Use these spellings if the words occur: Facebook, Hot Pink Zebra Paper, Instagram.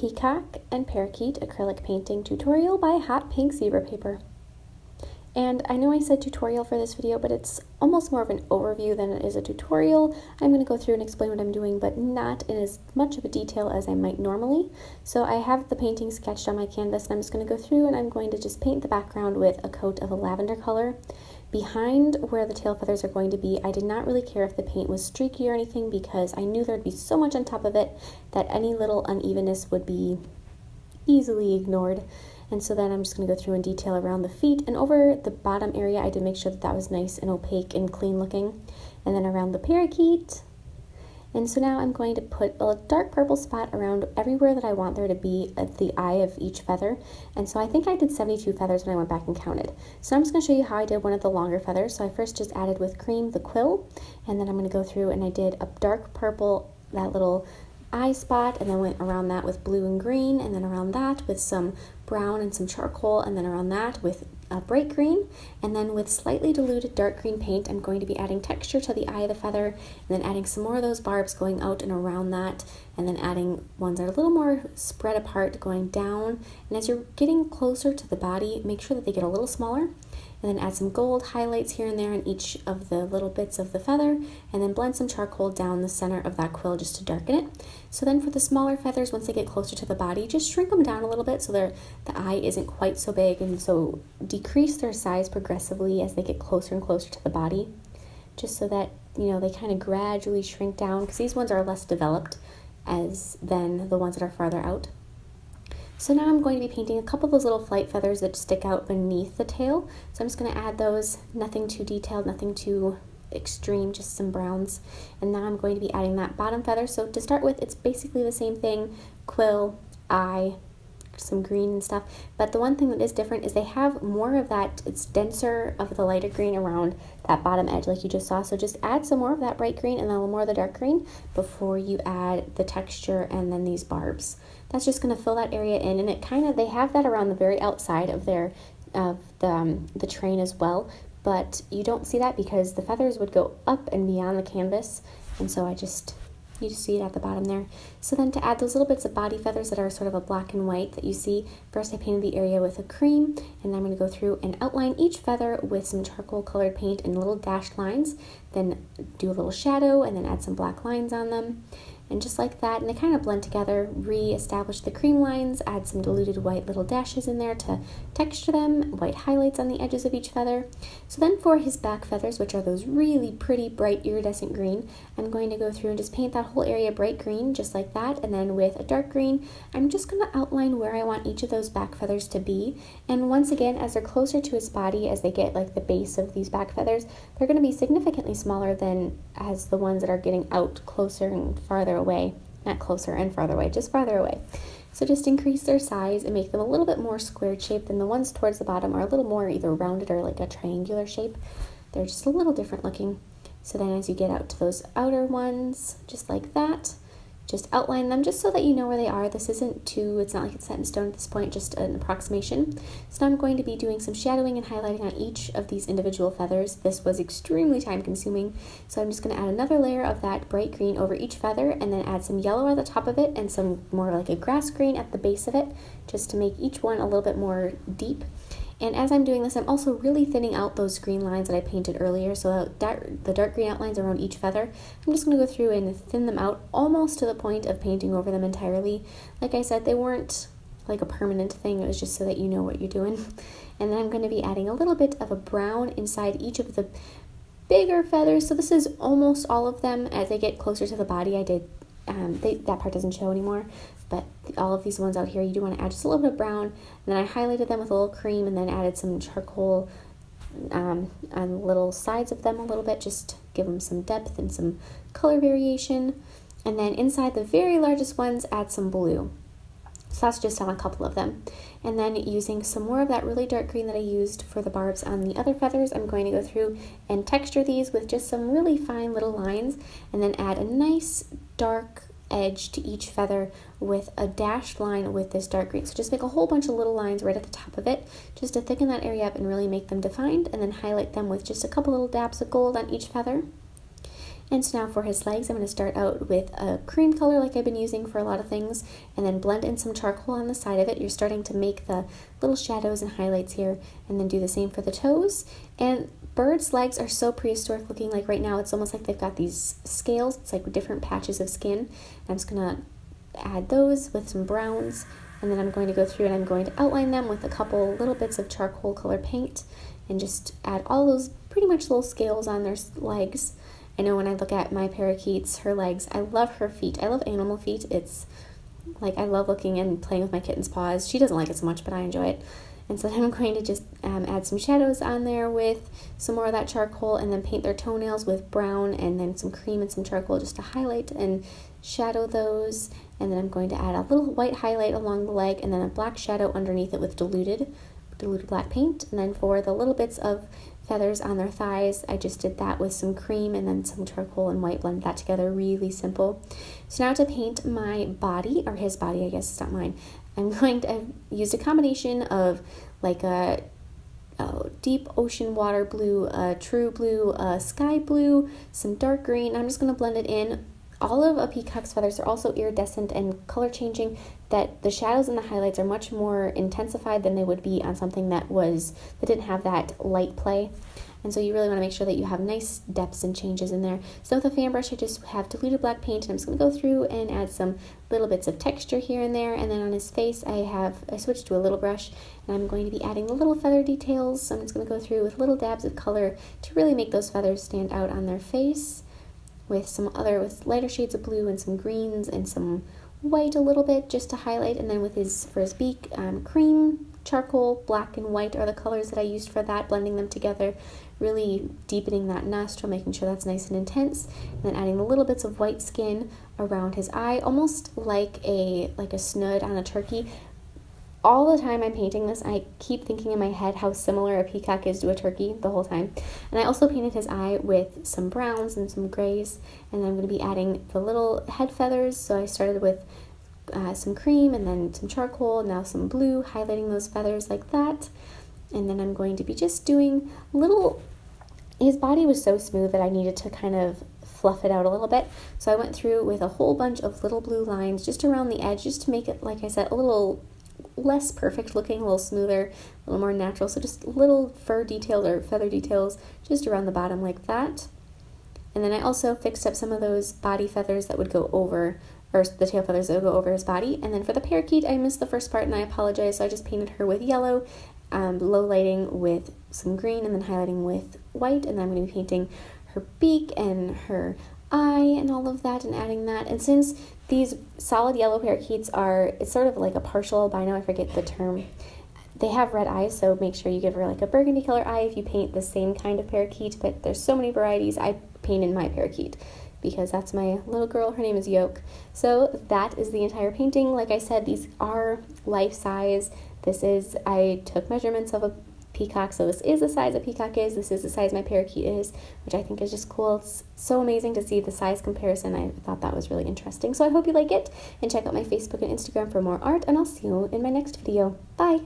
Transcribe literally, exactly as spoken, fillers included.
Peacock and Parakeet acrylic painting tutorial by Hot Pink Zebra Paper. And I know I said tutorial for this video, but it's almost more of an overview than it is a tutorial. I'm going to go through and explain what I'm doing, but not in as much of a detail as I might normally. So I have the painting sketched on my canvas, and I'm just going to go through and I'm going to just paint the background with a coat of a lavender color. Behind where the tail feathers are going to be, I did not really care if the paint was streaky or anything because I knew there'd be so much on top of it that any little unevenness would be easily ignored. And so then I'm just going to go through and detail around the feet and over the bottom area. I did make sure that that was nice and opaque and clean looking. And then around the parakeet. And so now I'm going to put a dark purple spot around everywhere that I want there to be at the eye of each feather. And so I think I did seventy-two feathers when I went back and counted. So I'm just going to show you how I did one of the longer feathers. So I first just added with cream the quill, and then I'm going to go through and I did a dark purple, that little eye spot, and then went around that with blue and green, and then around that with some brown and some charcoal, and then around that with a bright green, and then with slightly diluted dark green paint I'm going to be adding texture to the eye of the feather, and then adding some more of those barbs going out and around that, and then adding ones that are a little more spread apart going down. And as you're getting closer to the body, make sure that they get a little smaller, and then add some gold highlights here and there in each of the little bits of the feather, and then blend some charcoal down the center of that quill just to darken it. So then for the smaller feathers, once they get closer to the body, just shrink them down a little bit so the eye isn't quite so big, and so decrease their size progressively as they get closer and closer to the body, just so that, you know, they kind of gradually shrink down, because these ones are less developed as than the ones that are farther out. So now I'm going to be painting a couple of those little flight feathers that stick out beneath the tail. So I'm just going to add those, nothing too detailed, nothing too extreme, just some browns. And now I'm going to be adding that bottom feather. So to start with, it's basically the same thing, quill, eye, some green and stuff. But the one thing that is different is they have more of that, it's denser of the lighter green around that bottom edge like you just saw. So just add some more of that bright green and then a little more of the dark green before you add the texture and then these barbs. That's just going to fill that area in, and it kind of, they have that around the very outside of their of the, um, the train as well, but you don't see that because the feathers would go up and beyond the canvas, and so I just you just see it at the bottom there. So then to add those little bits of body feathers that are sort of a black and white that you see, first I painted the area with a cream, and I'm going to go through and outline each feather with some charcoal colored paint in little dashed lines, then do a little shadow and then add some black lines on them. And just like that, and they kind of blend together, re-establish the cream lines, add some diluted white little dashes in there to texture them, white highlights on the edges of each feather. So then for his back feathers, which are those really pretty bright iridescent green, I'm going to go through and just paint that whole area bright green, just like that, and then with a dark green, I'm just going to outline where I want each of those back feathers to be. And once again, as they're closer to his body, as they get like the base of these back feathers, they're going to be significantly smaller than as the ones that are getting out closer and farther away, not closer and farther away, just farther away. So just increase their size and make them a little bit more squared shaped, than the ones towards the bottom are a little more either rounded or like a triangular shape. They're just a little different looking. So then as you get out to those outer ones, just like that, just outline them just so that you know where they are. This isn't too, it's not like it's set in stone at this point, just an approximation. So now I'm going to be doing some shadowing and highlighting on each of these individual feathers. This was extremely time consuming, so I'm just going to add another layer of that bright green over each feather, and then add some yellow at the top of it and some more like a grass green at the base of it, just to make each one a little bit more deep. And as I'm doing this, I'm also really thinning out those green lines that I painted earlier. So that, the dark green outlines around each feather, I'm just going to go through and thin them out almost to the point of painting over them entirely. Like I said, they weren't like a permanent thing. It was just so that you know what you're doing. And then I'm going to be adding a little bit of a brown inside each of the bigger feathers. So this is almost all of them. As they get closer to the body, I did, um, they, that part doesn't show anymore. But all of these ones out here, you do want to add just a little bit of brown. And then I highlighted them with a little cream and then added some charcoal um, on the little sides of them a little bit, just to give them some depth and some color variation. And then inside the very largest ones, add some blue. So that's just on a couple of them. And then using some more of that really dark green that I used for the barbs on the other feathers, I'm going to go through and texture these with just some really fine little lines, and then add a nice dark edge to each feather with a dashed line with this dark green. So just make a whole bunch of little lines right at the top of it, just to thicken that area up and really make them defined, and then highlight them with just a couple little dabs of gold on each feather. And so now for his legs, I'm going to start out with a cream color like I've been using for a lot of things, and then blend in some charcoal on the side of it. You're starting to make the little shadows and highlights here, and then do the same for the toes. And birds' legs are so prehistoric looking. Like right now, it's almost like they've got these scales. It's like different patches of skin. And I'm just going to add those with some browns, and then I'm going to go through and I'm going to outline them with a couple little bits of charcoal color paint, and just add all those pretty much little scales on their legs. I know when I look at my parakeets, her legs, I love her feet. I love animal feet. It's like I love looking and playing with my kitten's paws. She doesn't like it so much, but I enjoy it. And so then I'm going to just um, add some shadows on there with some more of that charcoal, and then paint their toenails with brown and then some cream and some charcoal just to highlight and shadow those. And then I'm going to add a little white highlight along the leg and then a black shadow underneath it with diluted, diluted black paint. And then for the little bits of feathers on their thighs, I just did that with some cream and then some charcoal and white, blend that together, really simple. So now to paint my body, or his body, I guess it's not mine, I'm going to use a combination of like a, a deep ocean water blue, a true blue, a sky blue, some dark green. I'm just going to blend it in. All of a peacock's feathers are also iridescent and color changing, that the shadows and the highlights are much more intensified than they would be on something that was that didn't have that light play. And so you really want to make sure that you have nice depths and changes in there. So with a fan brush, I just have diluted black paint, and I'm just going to go through and add some little bits of texture here and there. And then on his face, I have, I switched to a little brush, and I'm going to be adding the little feather details. So I'm just going to go through with little dabs of color to really make those feathers stand out on their face, with some other, with lighter shades of blue and some greens and some white a little bit just to highlight. And then with his, for his beak, um, cream, charcoal, black and white are the colors that I used for that, blending them together, really deepening that nostril, making sure that's nice and intense, and then adding the little bits of white skin around his eye, almost like a like a snood on a turkey. All the time I'm painting this, I keep thinking in my head how similar a peacock is to a turkey the whole time. And I also painted his eye with some browns and some grays, and I'm going to be adding the little head feathers. So I started with uh, some cream and then some charcoal, now some blue, highlighting those feathers like that. And then I'm going to be just doing little... His body was so smooth that I needed to kind of fluff it out a little bit. So I went through with a whole bunch of little blue lines just around the edge, just to make it, like I said, a little... less perfect looking, a little smoother, a little more natural. So just little fur details or feather details just around the bottom like that. And then I also fixed up some of those body feathers that would go over, or the tail feathers that would go over his body. And then for the parakeet, I missed the first part and I apologize, so I just painted her with yellow, um, low lighting with some green, and then highlighting with white. And then I'm going to be painting her beak and her eye and all of that, and adding that. And since these solid yellow parakeets are, it's sort of like a partial albino, I forget the term, they have red eyes, so make sure you give her like a burgundy color eye if you paint the same kind of parakeet. But there's so many varieties. I painted my parakeet because that's my little girl, her name is Yoke. So that is the entire painting. Like I said, these are life size. This is, I took measurements of a peacock, so this is the size a peacock is, this is the size my parakeet is, which I think is just cool. It's so amazing to see the size comparison. I thought that was really interesting. So I hope you like it, and check out my Facebook and Instagram for more art, and I'll see you in my next video. Bye!